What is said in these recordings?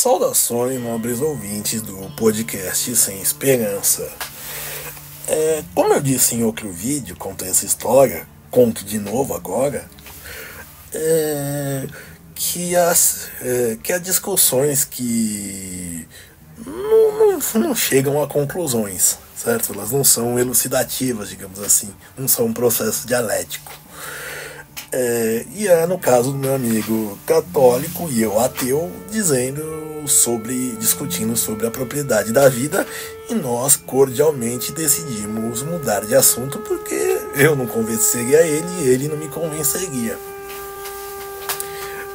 Saudações, nobres ouvintes do podcast Sem Esperança. Como eu disse em outro vídeo, conto essa história, conto de novo agora, que as discussões que não chegam a conclusões, certo? Elas não são elucidativas, digamos assim, não são um processo dialético. E é no caso do meu amigo católico e eu ateu discutindo sobre a propriedade da vida, e nós cordialmente decidimos mudar de assunto porque eu não convenceria ele e ele não me convenceria,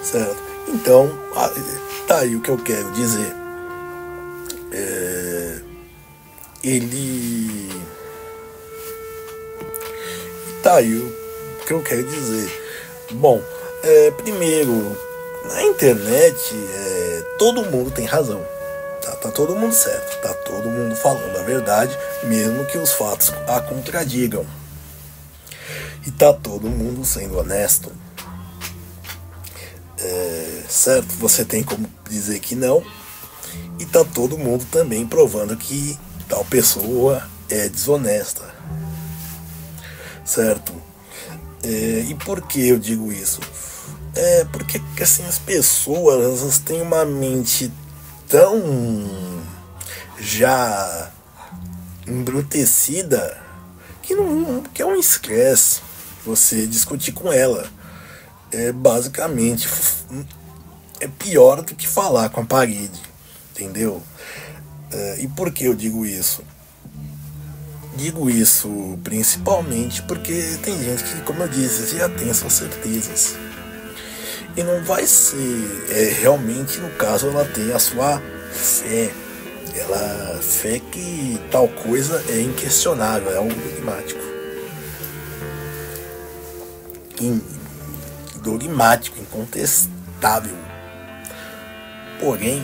certo? Então tá aí o que eu quero dizer. Bom, primeiro, na internet todo mundo tem razão, tá todo mundo certo, tá todo mundo falando a verdade, mesmo que os fatos a contradigam, e tá todo mundo sendo honesto, certo? Você tem como dizer que não, e tá todo mundo também provando que tal pessoa é desonesta, certo? E por que eu digo isso? Porque assim, as pessoas, elas têm uma mente tão já embrutecida que é um estresse você discutir com ela. Basicamente é pior do que falar com a parede, entendeu? E por que eu digo isso? Digo isso principalmente porque tem gente que, como eu disse, já tem suas certezas. E não vai ser, realmente, no caso, ela tem a sua fé. Fé que tal coisa é inquestionável, é algo dogmático. Dogmático, incontestável. Porém,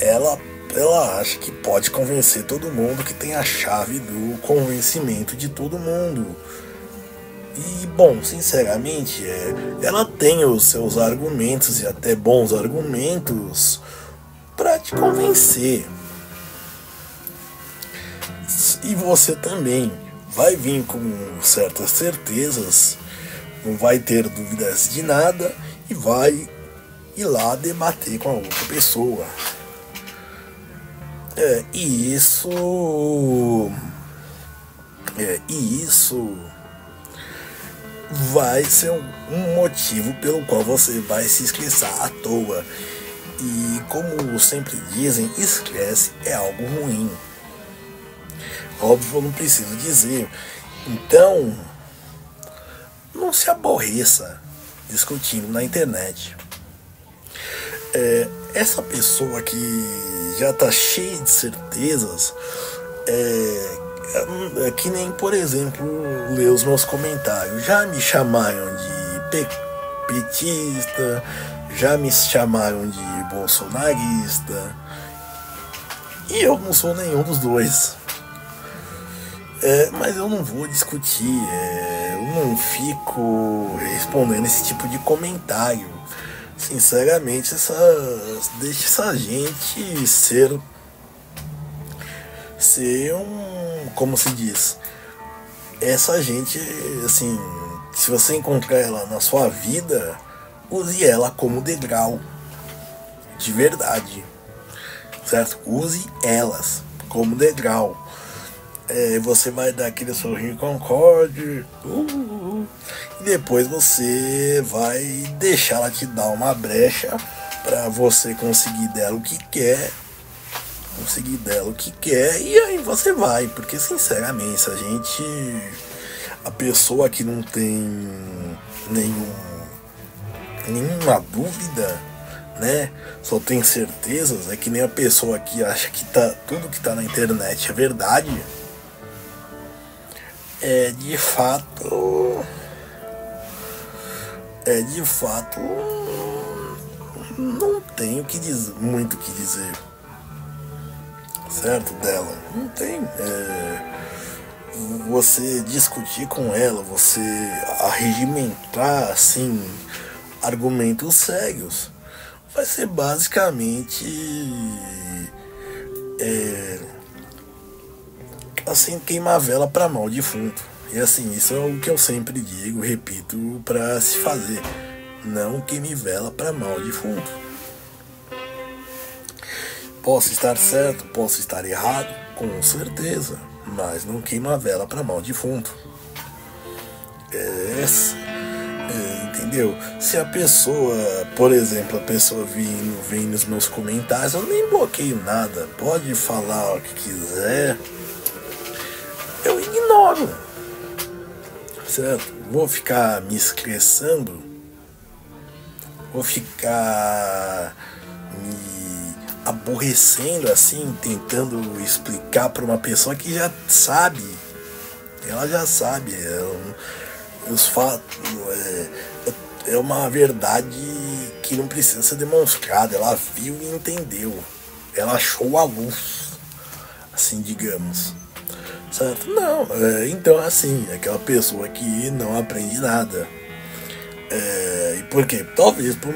ela acha que pode convencer todo mundo, que tem a chave do convencimento de todo mundo. E, bom, sinceramente, ela tem os seus argumentos, e até bons argumentos, para te convencer. E você também vai vir com certas certezas, não vai ter dúvidas de nada, e vai ir lá debater com a outra pessoa. E isso vai ser um motivo pelo qual você vai se estressar à toa. E como sempre dizem, estresse é algo ruim. Óbvio, eu não preciso dizer. Então, não se aborreça discutindo na internet. Essa pessoa que já tá cheia de certezas, é que nem, por exemplo, ler os meus comentários. Já me chamaram de petista, já me chamaram de bolsonarista, e eu não sou nenhum dos dois. Mas eu não vou discutir, eu não fico respondendo esse tipo de comentário. Sinceramente, deixa essa gente ser como se diz, essa gente, assim, se você encontrar ela na sua vida, use ela como degrau, de verdade, certo? Use elas como degrau. Você vai dar aquele sorriso concorde, e depois você vai deixar ela te dar uma brecha para você conseguir dela o que quer, e aí você vai, porque sinceramente a pessoa que não tem nenhuma dúvida, né, só tem certezas, é que nem a pessoa que acha que tudo que tá na internet é verdade. De fato, não tenho muito o que dizer, certo? Dela não tem. Você discutir com ela, você arregimentar assim argumentos sérios, vai ser basicamente assim, queimar a vela para mal defunto. E assim, isso é o que eu sempre digo, repito, para se fazer. Não queime vela para mal defunto. Posso estar certo, posso estar errado, com certeza, mas não queima a vela para mal defunto. Entendeu? Se a pessoa, por exemplo, a pessoa vem nos meus comentários, eu nem bloqueio nada, pode falar o que quiser, eu ignoro, certo? Vou ficar me estressando, vou ficar me aborrecendo assim, tentando explicar para uma pessoa que já sabe, ela já sabe, os fatos, é uma verdade que não precisa ser demonstrada, ela viu e entendeu, ela achou a luz, assim, digamos, certo? Não, então assim, aquela pessoa que não aprende nada, e por quê? Talvez por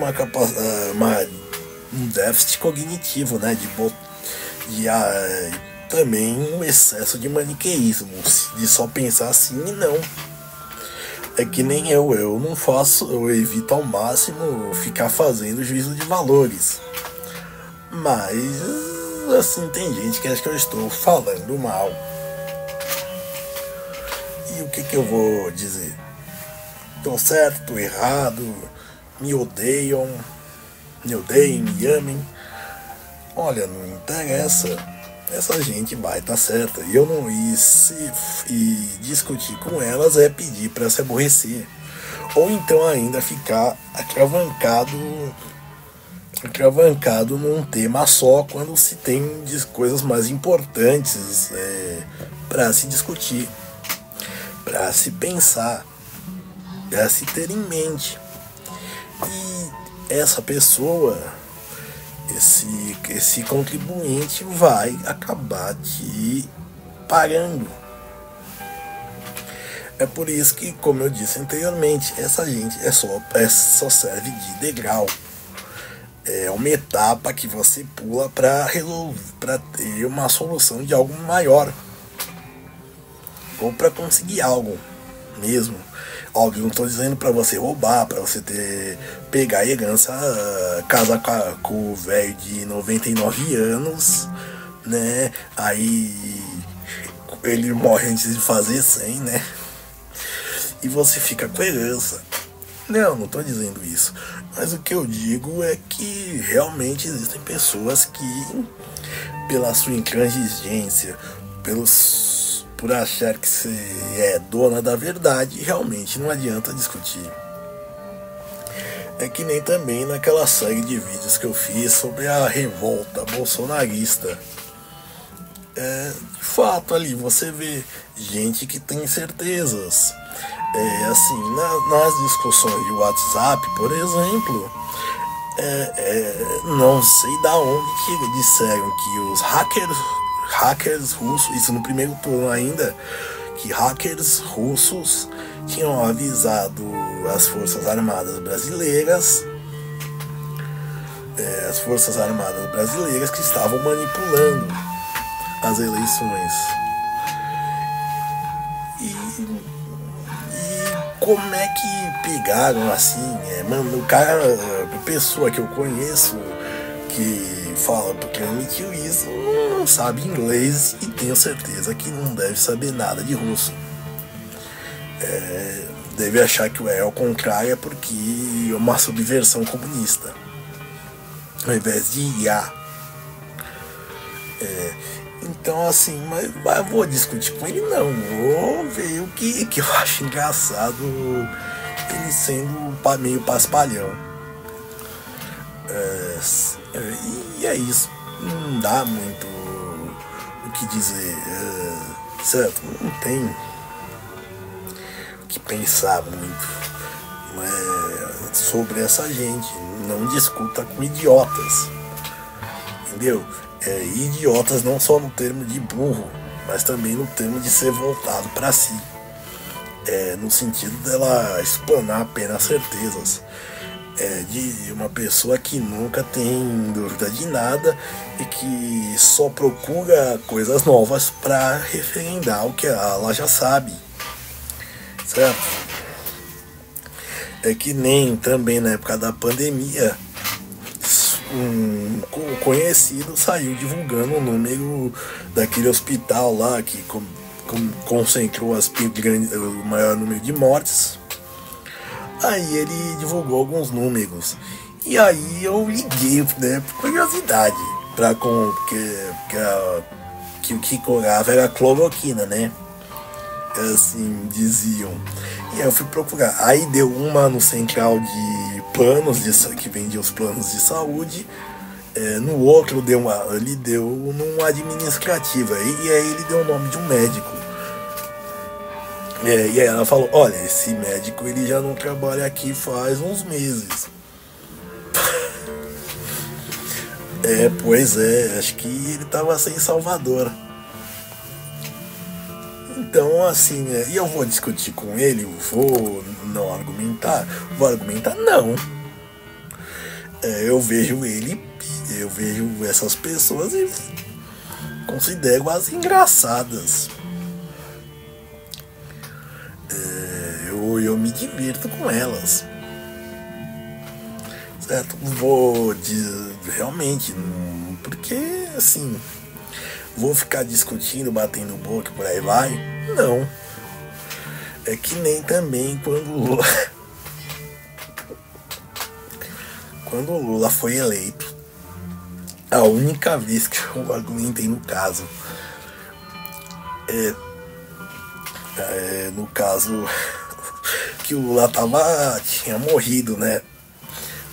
um déficit cognitivo, né, e também um excesso de maniqueísmo, de só pensar assim e não. É que nem eu não faço, eu evito ao máximo ficar fazendo juízo de valores. Mas, assim, tem gente que acha que eu estou falando mal. E o que eu vou dizer? Tô certo, tô errado, me odeiem, me amem. Olha, não interessa, essa gente vai estar certa, e eu não ir e discutir com elas é pedir para se aborrecer, ou então ainda ficar atravancado num tema só, quando se tem coisas mais importantes para se discutir, para se pensar, para se ter em mente. E essa pessoa, esse contribuinte vai acabar te pagando. É por isso que, como eu disse anteriormente, essa gente só serve de degrau. É uma etapa que você pula para resolver, para ter uma solução de algo maior, ou para conseguir algo mesmo. Óbvio, não estou dizendo para você roubar, para você pegar a herança, casar com o velho de 99 anos, né? Aí ele morre antes de fazer 100, né? E você fica com a herança. Não estou dizendo isso. Mas o que eu digo é que realmente existem pessoas que, pela sua intransigência, por achar que você é dona da verdade, realmente não adianta discutir. É que nem também naquela série de vídeos que eu fiz sobre a revolta bolsonarista. De fato, ali você vê gente que tem certezas. Assim, nas discussões de WhatsApp, por exemplo, não sei da onde que disseram que os hackers russos, isso no primeiro turno ainda, que hackers russos tinham avisado as Forças Armadas Brasileiras, que estavam manipulando as eleições. E como é que pegaram assim? Mano, a pessoa que eu conheço que fala porque emitiu isso, não sabe inglês e tenho certeza que não deve saber nada de russo. Deve achar que ao contrário é porque é uma subversão comunista, ao invés de IA. Então assim, mas eu vou discutir com ele não, vou ver o que eu acho engraçado ele sendo meio paspalhão. E é isso, não dá muito o que dizer, certo? Não tem o que pensar muito sobre essa gente. Não discuta com idiotas, entendeu? Idiotas não só no termo de burro, mas também no termo de ser voltado para si, no sentido dela explanar apenas certezas. de uma pessoa que nunca tem dúvida de nada e que só procura coisas novas para referendar o que ela já sabe, certo? É que nem também na época da pandemia, um conhecido saiu divulgando o número daquele hospital lá que concentrou o maior número de mortes. Aí ele divulgou alguns números. E aí eu liguei, né, por curiosidade, porque o que curava era a cloroquina, né? Assim diziam. E aí eu fui procurar. Aí deu uma no central de planos, que vendia os planos de saúde. No outro ele deu num administrativa. E aí ele deu o nome de um médico. E aí ela falou, olha, esse médico ele já não trabalha aqui faz uns meses. Pois é, acho que ele tava sem Salvador. Então assim, e eu vou discutir com ele, eu vou não argumentar, vou argumentar não. Eu vejo ele, eu vejo essas pessoas e considero-as engraçadas. Eu me divirto com elas, certo? Vou dizer, realmente, porque assim, vou ficar discutindo, batendo boca, por aí vai? Não. É que nem também quando o Lula foi eleito, a única vez que eu argumentei no caso no caso que o Lula tinha morrido, né?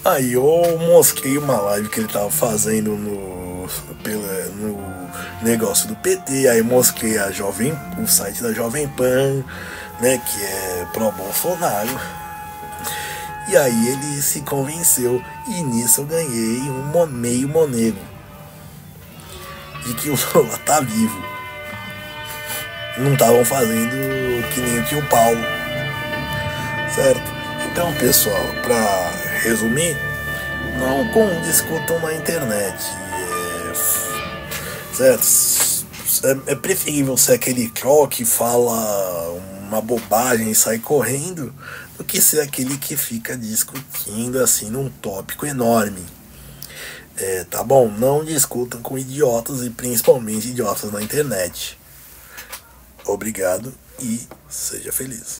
Aí eu mostrei uma live que ele tava fazendo no negócio do PT. Aí mostrei o site da Jovem Pan, né, que é pró-Bolsonaro. E aí ele se convenceu, e nisso eu ganhei um meio monego de que o Lula tá vivo. Não estavam fazendo que nem o tio Paulo, certo? Então, pessoal, pra resumir, não discutam na internet, certo? É preferível ser aquele troll que fala uma bobagem e sai correndo do que ser aquele que fica discutindo assim num tópico enorme. Tá bom? Não discutam com idiotas, e principalmente idiotas na internet. Obrigado e seja feliz.